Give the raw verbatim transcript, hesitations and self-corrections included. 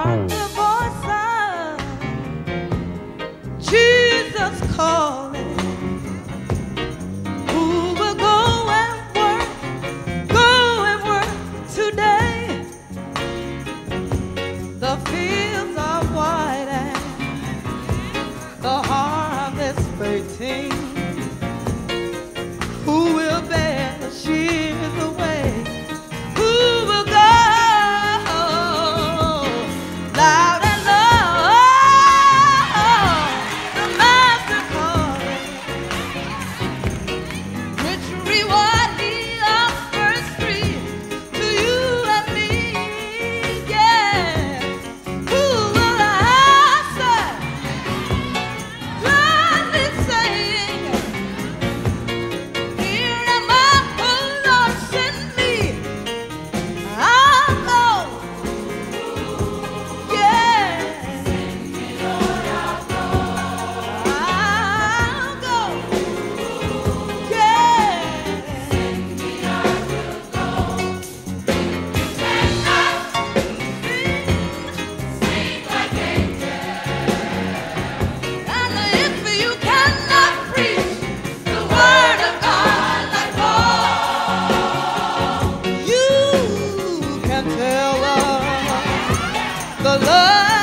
The love